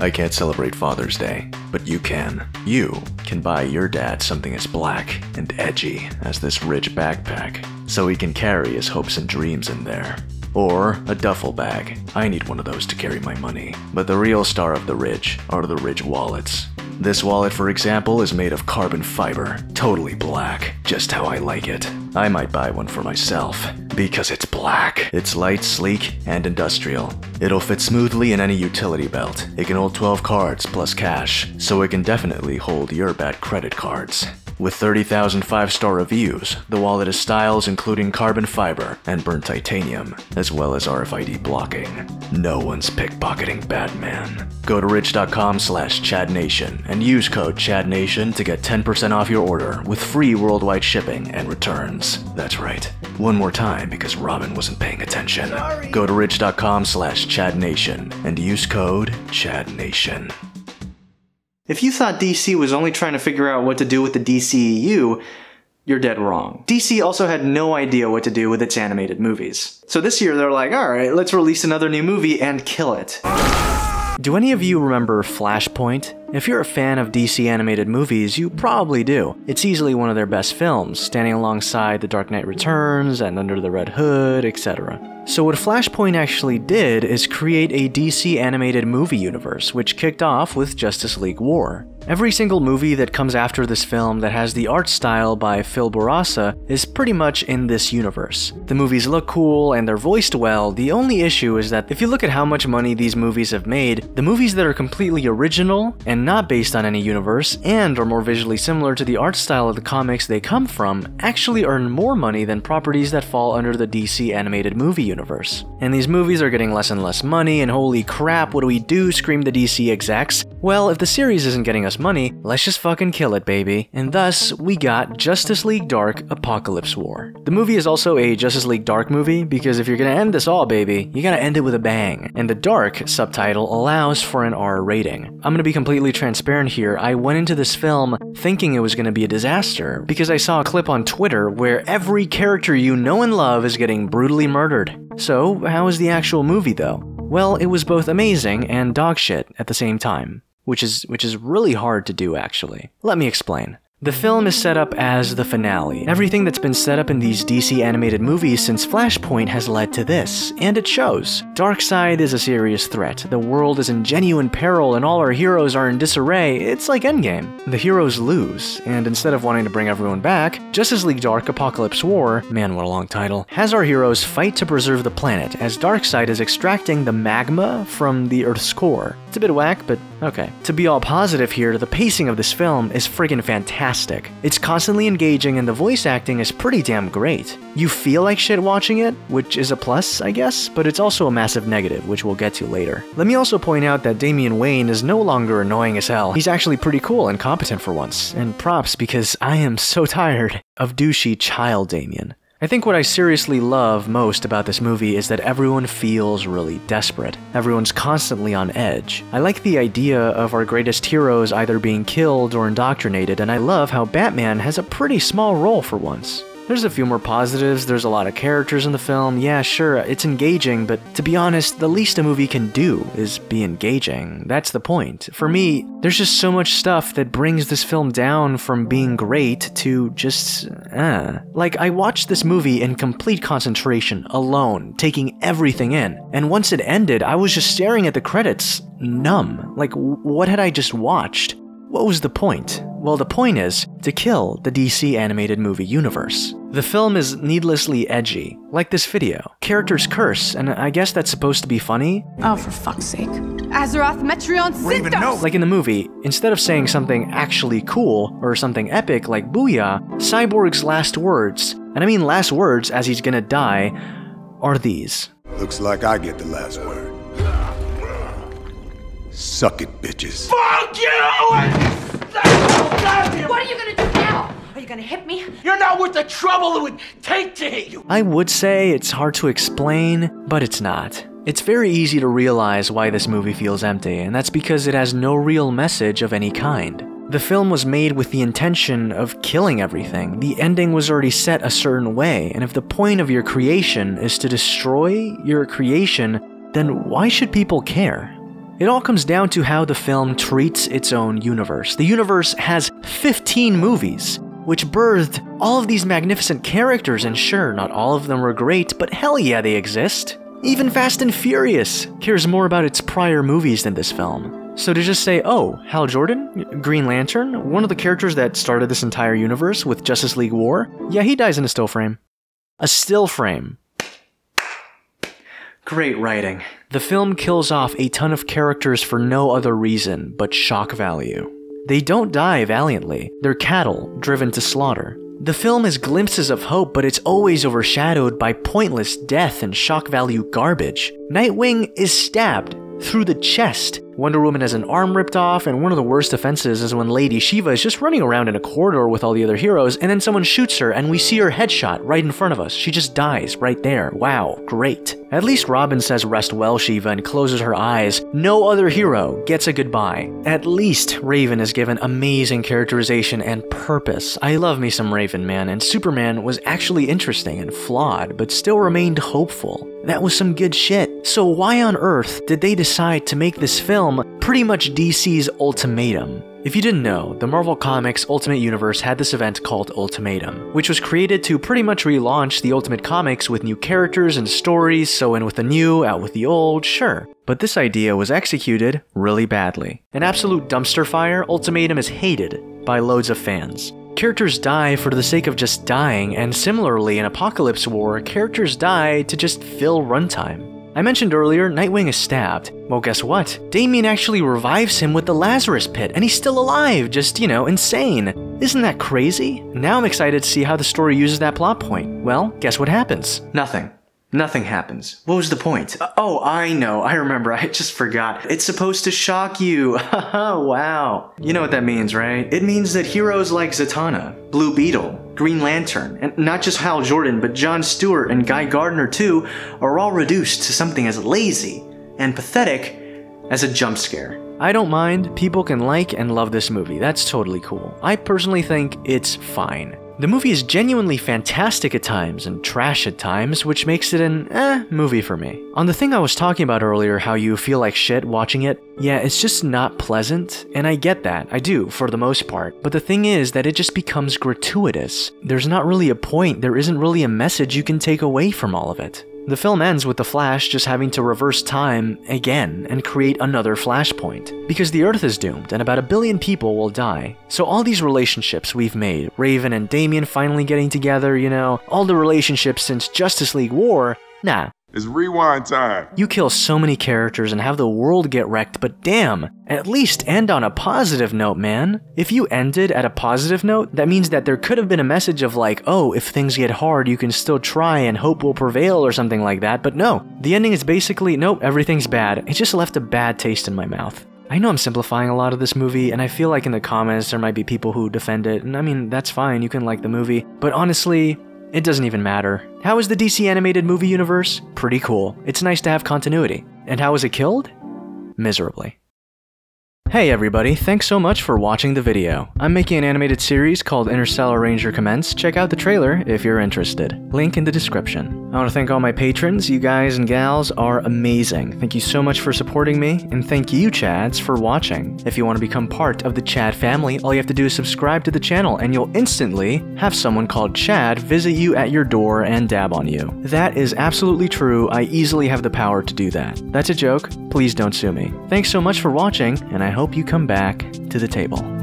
I can't celebrate Father's Day, but you can. You can buy your dad something as black and edgy as this Ridge backpack, so he can carry his hopes and dreams in there. Or a duffel bag. I need one of those to carry my money. But the real star of the Ridge are the Ridge wallets. This wallet, for example, is made of carbon fiber, totally black, just how I like it. I might buy one for myself, because it's black. It's light, sleek, and industrial. It'll fit smoothly in any utility belt. It can hold 12 cards plus cash, so it can definitely hold your bad credit cards. With 30,000 five-star reviews, the wallet has styles including carbon fiber and burnt titanium, as well as RFID blocking. No one's pickpocketing Batman. Go to rich.com/ChadNation and use code ChadNation to get 10% off your order with free worldwide shipping and returns. That's right. One more time because Robin wasn't paying attention. Sorry. Go to rich.com/ChadNation and use code ChadNation. If you thought DC was only trying to figure out what to do with the DCEU, you're dead wrong. DC also had no idea what to do with its animated movies. So this year they're like, alright, let's release another new movie and kill it. Do any of you remember Flashpoint? If you're a fan of DC animated movies, you probably do. It's easily one of their best films, standing alongside The Dark Knight Returns and Under the Red Hood, etc. So what Flashpoint actually did is create a DC animated movie universe, which kicked off with Justice League War. Every single movie that comes after this film that has the art style by Phil Bourassa is pretty much in this universe. The movies look cool and they're voiced well. The only issue is that if you look at how much money these movies have made, the movies that are completely original and not based on any universe and are more visually similar to the art style of the comics they come from actually earn more money than properties that fall under the DC animated movie universe. And these movies are getting less and less money, and holy crap, what do we do? Scream the DC execs. Well, if the series isn't getting us money, let's just fucking kill it, baby. And thus, we got Justice League Dark: Apokolips War. The movie is also a Justice League Dark movie, because if you're gonna end this all, baby, you gotta end it with a bang. And the Dark subtitle allows for an R rating. I'm gonna be completely transparent here, I went into this film thinking it was gonna be a disaster, because I saw a clip on Twitter where every character you know and love is getting brutally murdered. So, how is the actual movie though? Well, it was both amazing and dog shit at the same time, which is really hard to do actually. Let me explain. The film is set up as the finale. Everything that's been set up in these DC animated movies since Flashpoint has led to this, and it shows. Darkseid is a serious threat, the world is in genuine peril, and all our heroes are in disarray. It's like Endgame. The heroes lose, and instead of wanting to bring everyone back, Justice League Dark: Apokolips War, man what a long title, has our heroes fight to preserve the planet as Darkseid is extracting the magma from the Earth's core. It's a bit whack, but okay. To be all positive here, the pacing of this film is friggin' fantastic. It's constantly engaging and the voice acting is pretty damn great. You feel like shit watching it, which is a plus, I guess, but it's also a massive negative, which we'll get to later. Let me also point out that Damian Wayne is no longer annoying as hell. He's actually pretty cool and competent for once, and props because I am so tired of douchey child Damian. I think what I seriously love most about this movie is that everyone feels really desperate. Everyone's constantly on edge. I like the idea of our greatest heroes either being killed or indoctrinated, and I love how Batman has a pretty small role for once. There's a few more positives, there's a lot of characters in the film, yeah sure, it's engaging, but to be honest, the least a movie can do is be engaging. That's the point. For me, there's just so much stuff that brings this film down from being great to just, Like, I watched this movie in complete concentration, alone, taking everything in, and once it ended, I was just staring at the credits, numb. Like, what had I just watched? What was the point? Well, the point is to kill the DC animated movie universe. The film is needlessly edgy, like this video. Characters curse, and I guess that's supposed to be funny. Oh, for fuck's sake. Azarath Metrion Zinthos! No. Like in the movie, instead of saying something actually cool, or something epic like Booyah, Cyborg's last words, and I mean last words as he's gonna die, are these. Looks like I get the last word. Suck it, bitches. Fuck you! What are you gonna do now? Are you gonna hit me? You're not worth the trouble it would take to hit you! I would say it's hard to explain, but it's not. It's very easy to realize why this movie feels empty, and that's because it has no real message of any kind. The film was made with the intention of killing everything. The ending was already set a certain way, and if the point of your creation is to destroy your creation, then why should people care? It all comes down to how the film treats its own universe. The universe has 15 movies, which birthed all of these magnificent characters, and sure, not all of them were great, but hell yeah, they exist. Even Fast and Furious cares more about its prior movies than this film. So to just say, oh, Hal Jordan, Green Lantern, one of the characters that started this entire universe with Justice League War, yeah, he dies in a still frame. A still frame. Great writing. The film kills off a ton of characters for no other reason but shock value. They don't die valiantly. They're cattle driven to slaughter. The film has glimpses of hope, but it's always overshadowed by pointless death and shock value garbage. Nightwing is stabbed through the chest. Wonder Woman has an arm ripped off, and one of the worst offenses is when Lady Shiva is just running around in a corridor with all the other heroes, and then someone shoots her, and we see her headshot right in front of us. She just dies right there. Wow, great. At least Robin says, "Rest well, Shiva," and closes her eyes. No other hero gets a goodbye. At least Raven is given amazing characterization and purpose. I love me some Raven, man, and Superman was actually interesting and flawed, but still remained hopeful. That was some good shit. So why on earth did they decide to make this film pretty much DC's Ultimatum? If you didn't know, the Marvel Comics Ultimate Universe had this event called Ultimatum, which was created to pretty much relaunch the Ultimate Comics with new characters and stories, so in with the new, out with the old, sure. But this idea was executed really badly. An absolute dumpster fire, Ultimatum is hated by loads of fans. Characters die for the sake of just dying, and similarly in Apokolips War, characters die to just fill runtime. I mentioned earlier, Nightwing is stabbed. Well, guess what? Damian actually revives him with the Lazarus Pit, and he's still alive, just, you know, insane. Isn't that crazy? Now I'm excited to see how the story uses that plot point. Well, guess what happens? Nothing. Nothing happens. What was the point? Oh, I know. I remember. I just forgot. It's supposed to shock you. Wow. You know what that means, right? It means that heroes like Zatanna, Blue Beetle, Green Lantern, and not just Hal Jordan, but John Stewart and Guy Gardner too, are all reduced to something as lazy and pathetic as a jump scare. I don't mind. People can like and love this movie. That's totally cool. I personally think it's fine. The movie is genuinely fantastic at times and trash at times, which makes it an movie for me. On the thing I was talking about earlier, how you feel like shit watching it, yeah, it's just not pleasant, and I get that, I do, for the most part. But the thing is that it just becomes gratuitous. There's not really a point, there isn't really a message you can take away from all of it. The film ends with the Flash just having to reverse time again and create another flashpoint, because the Earth is doomed and about a billion people will die. So all these relationships we've made, Raven and Damian finally getting together, you know, all the relationships since Justice League War, nah. It's rewind time. You kill so many characters and have the world get wrecked, but damn, at least end on a positive note, man. If you ended at a positive note, that means that there could have been a message of like, oh, if things get hard, you can still try and hope will prevail or something like that, but no. The ending is basically, nope, everything's bad. It just left a bad taste in my mouth. I know I'm simplifying a lot of this movie, and I feel like in the comments there might be people who defend it, and I mean, that's fine, you can like the movie, but honestly, it doesn't even matter. How is the DC animated movie universe? Pretty cool. It's nice to have continuity. And how is it killed? Miserably. Hey everybody, thanks so much for watching the video. I'm making an animated series called Interstellar Ranger Commence. Check out the trailer if you're interested. Link in the description. I want to thank all my patrons. You guys and gals are amazing. Thank you so much for supporting me, and thank you Chads for watching. If you want to become part of the Chad family, all you have to do is subscribe to the channel and you'll instantly have someone called Chad visit you at your door and dab on you. That is absolutely true. I easily have the power to do that. That's a joke. Please don't sue me. Thanks so much for watching, and I hope you come back to the table.